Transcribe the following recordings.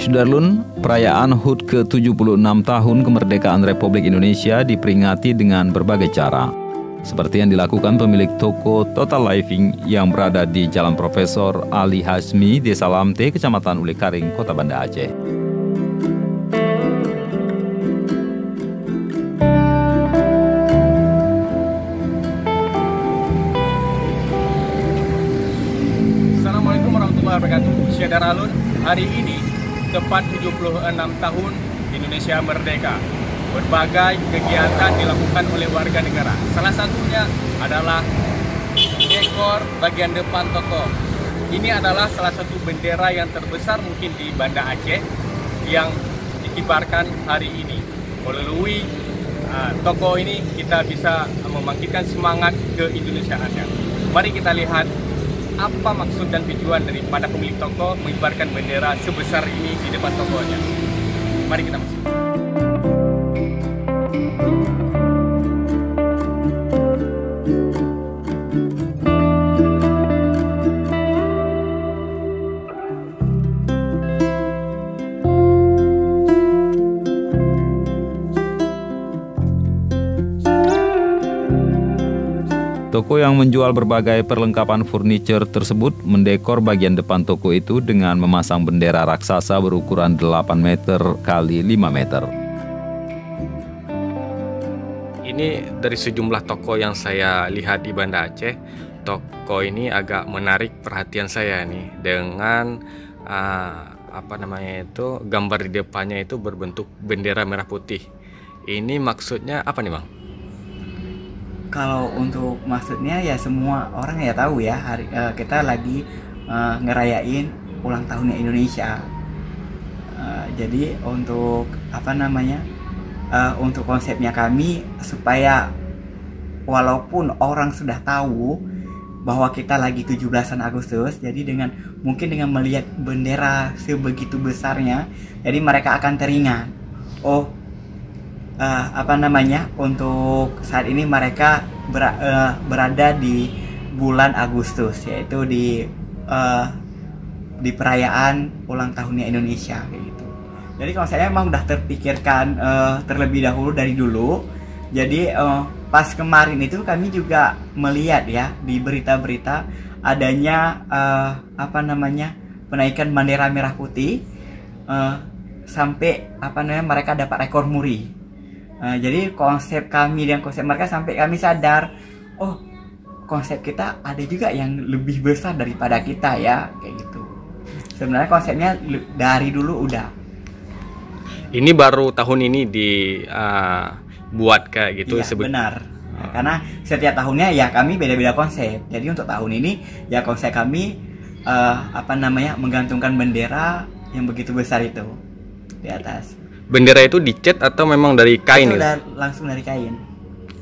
Sadar Alun, perayaan HUT ke-76 tahun kemerdekaan Republik Indonesia diperingati dengan berbagai cara. Seperti yang dilakukan pemilik toko Total Living yang berada di Jalan Profesor Ali Hasmi, Desa Lamte, Kecamatan Ule Karing, Kota Banda Aceh. Assalamualaikum warahmatullahi wabarakatuh. Sadar Alun, hari ini tepat 76 tahun Indonesia merdeka. Berbagai kegiatan dilakukan oleh warga negara. Salah satunya adalah dekor bagian depan toko. Ini adalah salah satu bendera yang terbesar mungkin di Banda Aceh yang dikibarkan hari ini. Melalui toko ini kita bisa membangkitkan semangat keindonesiaannya. Mari kita lihat apa maksud dan tujuan daripada pemilik toko mengibarkan bendera sebesar ini di depan tokonya. Mari kita masuk. Toko yang menjual berbagai perlengkapan furniture tersebut mendekor bagian depan toko itu dengan memasang bendera raksasa berukuran 8 meter kali 5 meter. Ini dari sejumlah toko yang saya lihat di Banda Aceh, toko ini agak menarik perhatian saya nih dengan gambar di depannya itu berbentuk bendera merah putih. Ini maksudnya apa nih, Bang? Kalau untuk maksudnya ya semua orang ya tahu ya kita lagi ngerayain ulang tahunnya Indonesia. Jadi untuk untuk konsepnya kami supaya walaupun orang sudah tahu bahwa kita lagi 17-an Agustus, jadi mungkin dengan melihat bendera sebegitu besarnya, jadi mereka akan teringat. Oh. Untuk saat ini mereka berada di bulan Agustus, yaitu di perayaan ulang tahunnya Indonesia kayak gitu. Jadi kalau saya memang udah terpikirkan terlebih dahulu dari dulu. Jadi pas kemarin itu kami juga melihat ya di berita-berita adanya penaikan bendera merah putih sampai mereka dapat rekor MURI. Jadi konsep kami dan konsep mereka sampai kami sadar, oh konsep kita ada juga yang lebih besar daripada kita ya, kayak gitu. Sebenarnya konsepnya dari dulu udah. Ini baru tahun ini dibuat kayak gitu. Iya, benar. Karena setiap tahunnya ya kami beda-beda konsep. Jadi untuk tahun ini ya konsep kami menggantungkan bendera yang begitu besar itu di atas. Bendera itu dicat atau memang dari kain? Itu langsung dari kain.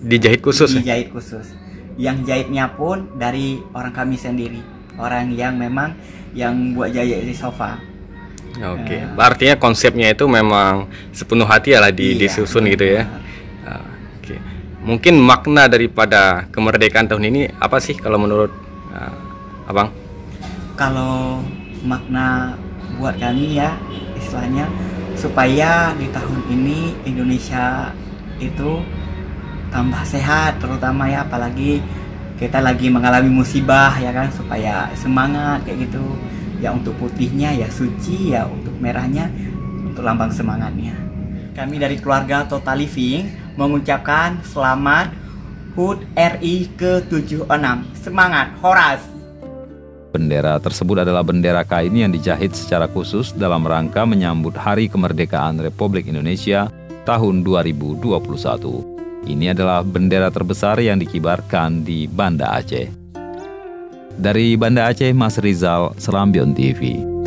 Dijahit khusus? Dijahit khusus. Yang jahitnya pun dari orang kami sendiri. Orang yang memang yang buat jahit di sofa. Oke. Artinya konsepnya itu memang sepenuh hati ya lah disusun gitu ya. Oke. Mungkin makna daripada kemerdekaan tahun ini apa sih kalau menurut Abang? Kalau makna buat kami ya istilahnya, supaya di tahun ini Indonesia itu tambah sehat, terutama ya apalagi kita lagi mengalami musibah ya kan, supaya semangat kayak gitu ya. Untuk putihnya ya suci ya, untuk merahnya untuk lambang semangatnya. Kami dari keluarga Total Living mengucapkan selamat HUT RI ke-76. Semangat, Horas! Bendera tersebut adalah bendera kain yang dijahit secara khusus dalam rangka menyambut Hari Kemerdekaan Republik Indonesia tahun 2021. Ini adalah bendera terbesar yang dikibarkan di Banda Aceh. Dari Banda Aceh, Mas Rizal, Serambi On TV.